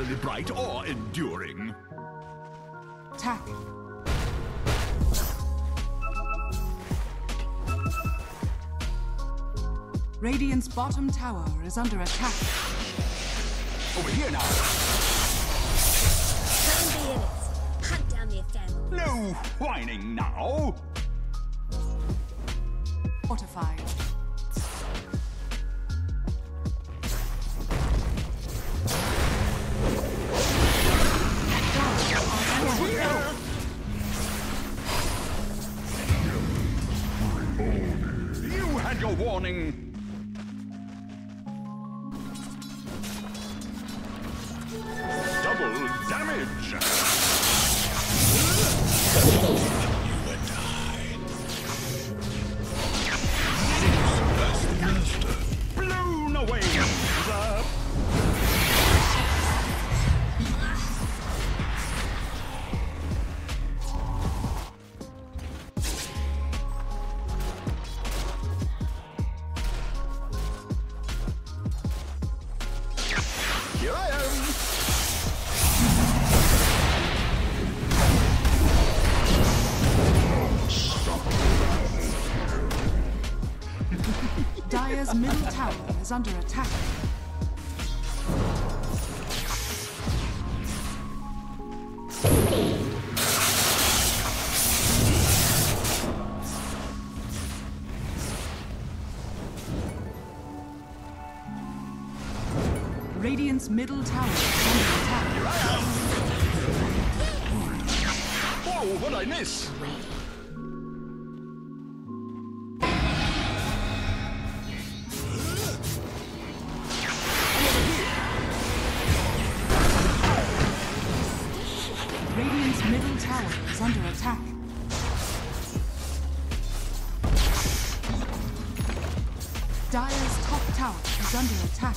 particularly bright or enduring. Attack. Radiant's bottom tower is under attack. Over here now. Don't be in it. Hunt down the offender. No whining now. Fortified. You had your warning. Damage! You would die. That's the monster. Blown away! The... Here I am! Dire's middle tower is under attack. Radiant's middle tower is under attack. Here I am! Whoa, what'd I miss? Middle tower is under attack. Dire's top tower is under attack.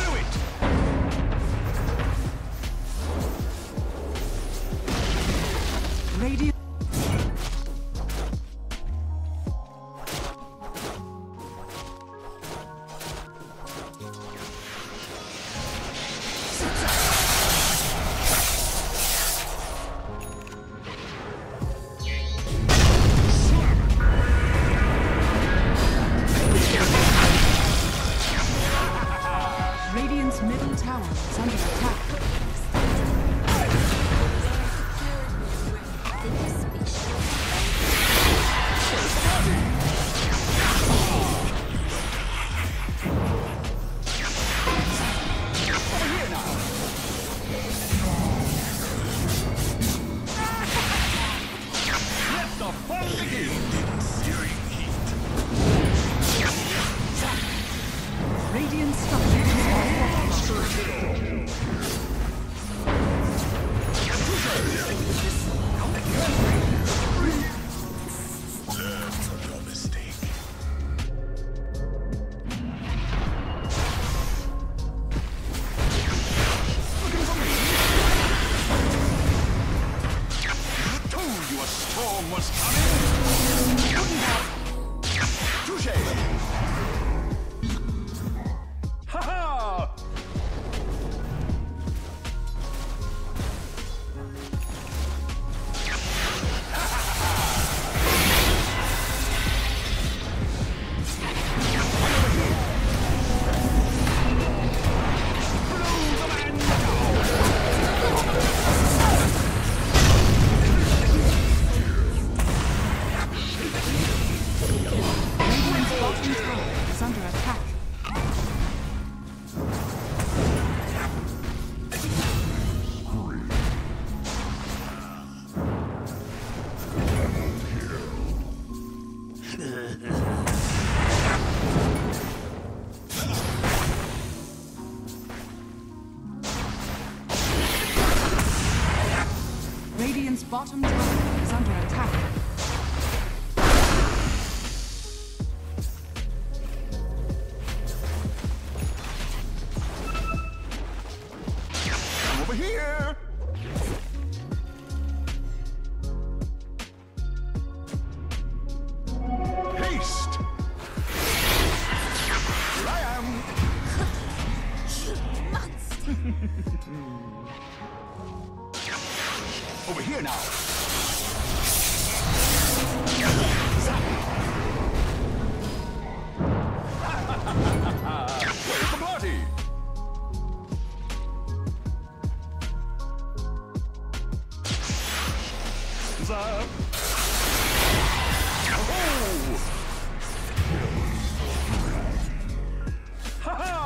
it! Radiant. Middle tower is under attack. Let the fun begin. Searing heat. Radiant structure. Was coming. Touché. Ha ha. Radiant's bottom tower is under attack. Over here! here now. Where's the bloody? Zap. Oh. Ha ha.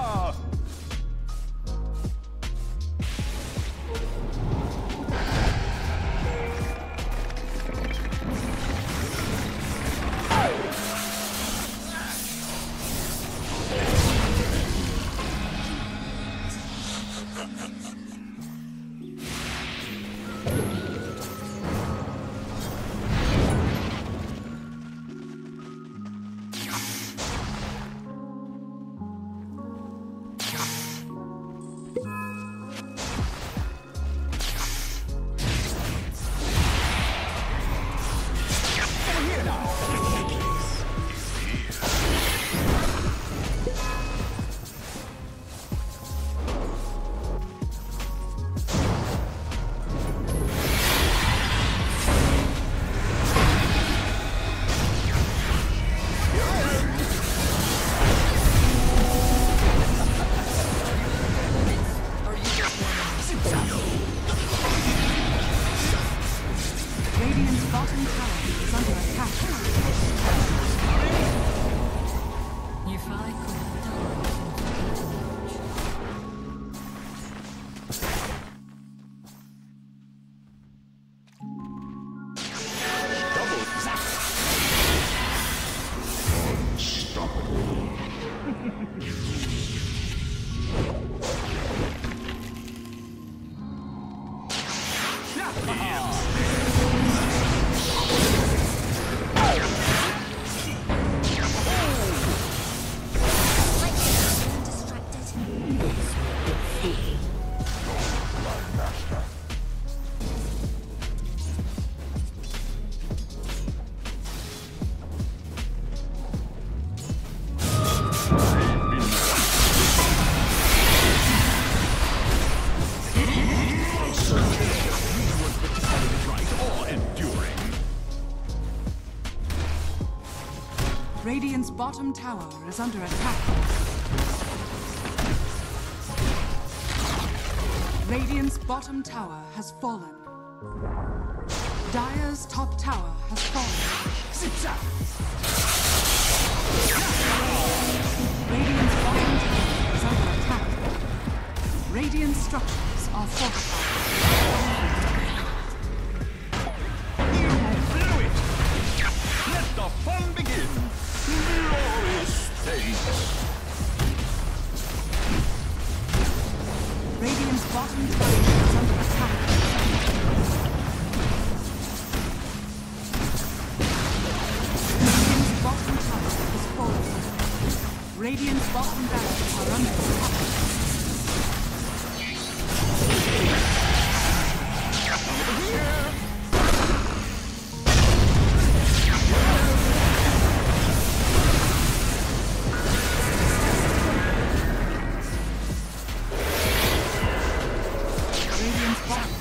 Radiant's bottom tower is under attack. Radiant's bottom tower has fallen. Dire's top tower has fallen. Zip-zap! Radiant's bottom tower is under attack. Radiant structures are fortified. You blew it! Let the fun begin! Glorious state. Radiant's bottom tower is under attack. Radiant's bottom tower is falling. Radiant's bottom barracks are under attack. Over here! Thank you.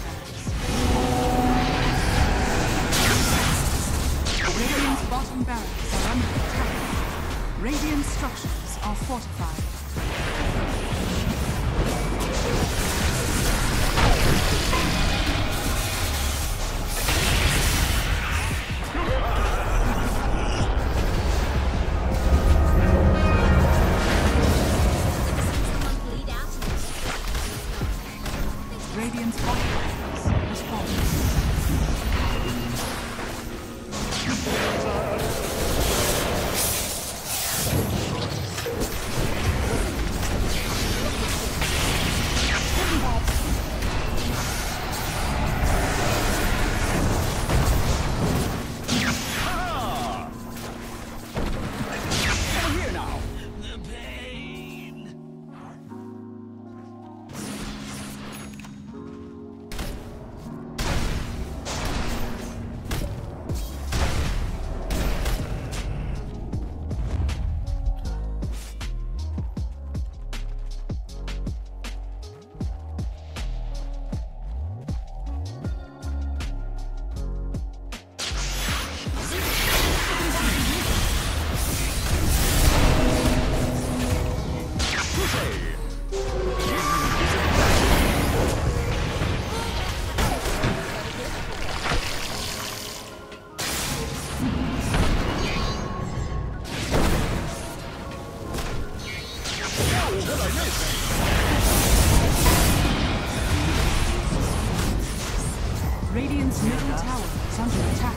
Radiant's middle tower is under attack.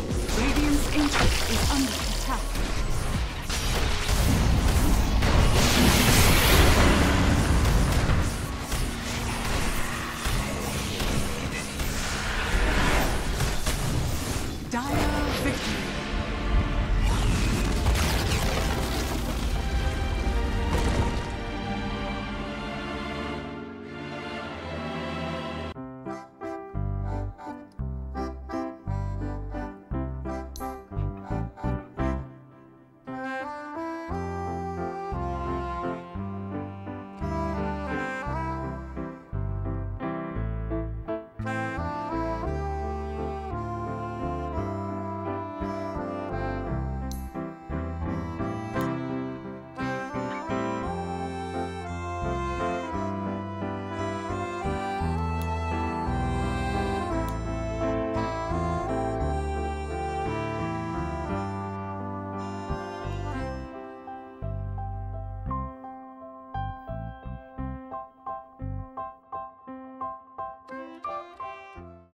Radiant's ancient is under attack.